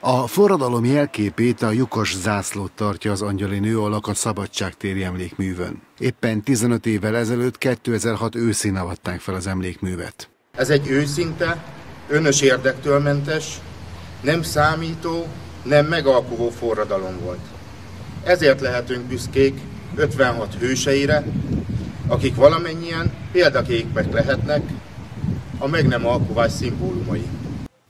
A forradalom jelképét, a lyukos zászlót tartja az angyali nőalak a szabadságtéri emlékművön. Éppen 15 évvel ezelőtt, 2006 őszén avatták fel az emlékművet. Ez egy őszinte, önös érdektől mentes, nem számító, nem megalkuvó forradalom volt. Ezért lehetünk büszkék 56 hőseire, akik valamennyien példaképek lehetnek a meg nem alkuvás szimbólumai.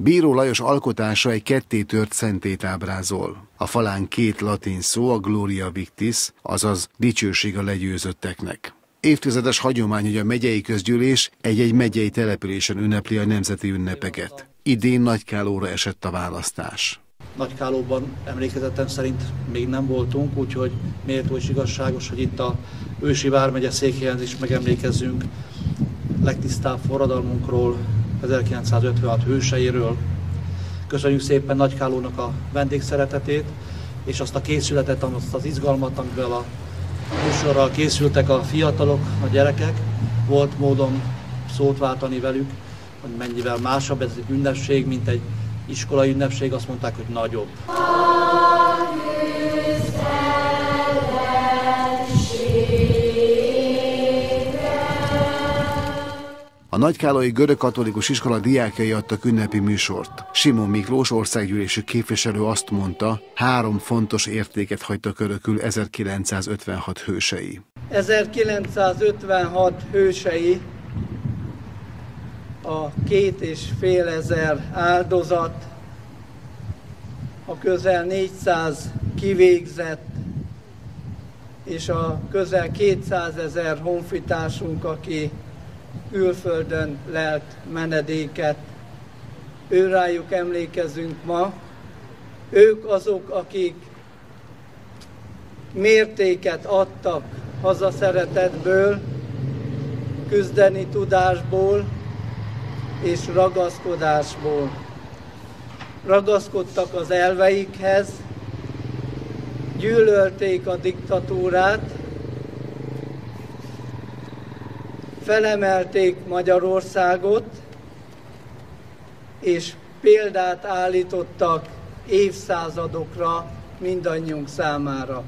Bíró Lajos alkotása egy kettétört szentét ábrázol. A falán két latin szó, a Gloria Victis, azaz dicsőség a legyőzötteknek. Évtizedes hagyomány, hogy a megyei közgyűlés egy-egy megyei településen ünnepli a nemzeti ünnepeket. Idén Nagykállóra esett a választás. Nagykállóban emlékezetem szerint még nem voltunk, úgyhogy méltó és igazságos, hogy itt a ősi vármegye székhelyen is megemlékezzünk legtisztább forradalmunkról, 1956 hőseiről. Köszönjük szépen Nagykállónak a vendégszeretetét, és azt a készületet, azt az izgalmat, amivel a műsorral készültek a fiatalok, a gyerekek. Volt módom szót váltani velük, hogy mennyivel másabb ez egy ünnepség, mint egy iskolai ünnepség, azt mondták, hogy nagyobb. A Nagykállói Görög-katolikus iskola diákjai adtak ünnepi műsort. Simon Miklós országgyűlési képviselő azt mondta, három fontos értéket hagytak örökül 1956 hősei. 1956 hősei a 2500 áldozat, a közel 400 kivégzett és a közel 200 000 honfitársunk, aki külföldön lelt menedéket. Őrájuk emlékezünk ma. Ők azok, akik mértéket adtak hazaszeretetből, küzdeni tudásból és ragaszkodásból. Ragaszkodtak az elveikhez, gyűlölték a diktatúrát, felemelték Magyarországot, és példát állítottak évszázadokra mindannyiunk számára.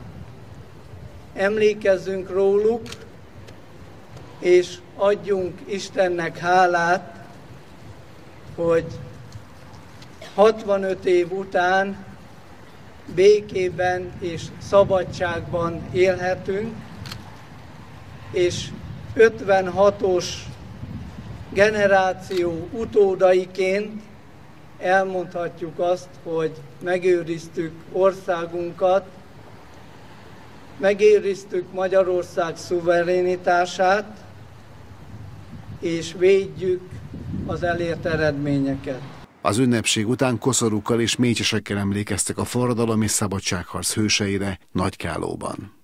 Emlékezzünk róluk, és adjunk Istennek hálát, hogy 65 év után békében és szabadságban élhetünk, és 56-os generáció utódaiként elmondhatjuk azt, hogy megőriztük országunkat, megőriztük Magyarország szuverenitását, és védjük az elért eredményeket. Az ünnepség után koszorúkkal és mécsesekkel emlékeztek a forradalom és szabadságharc hőseire Nagykállóban.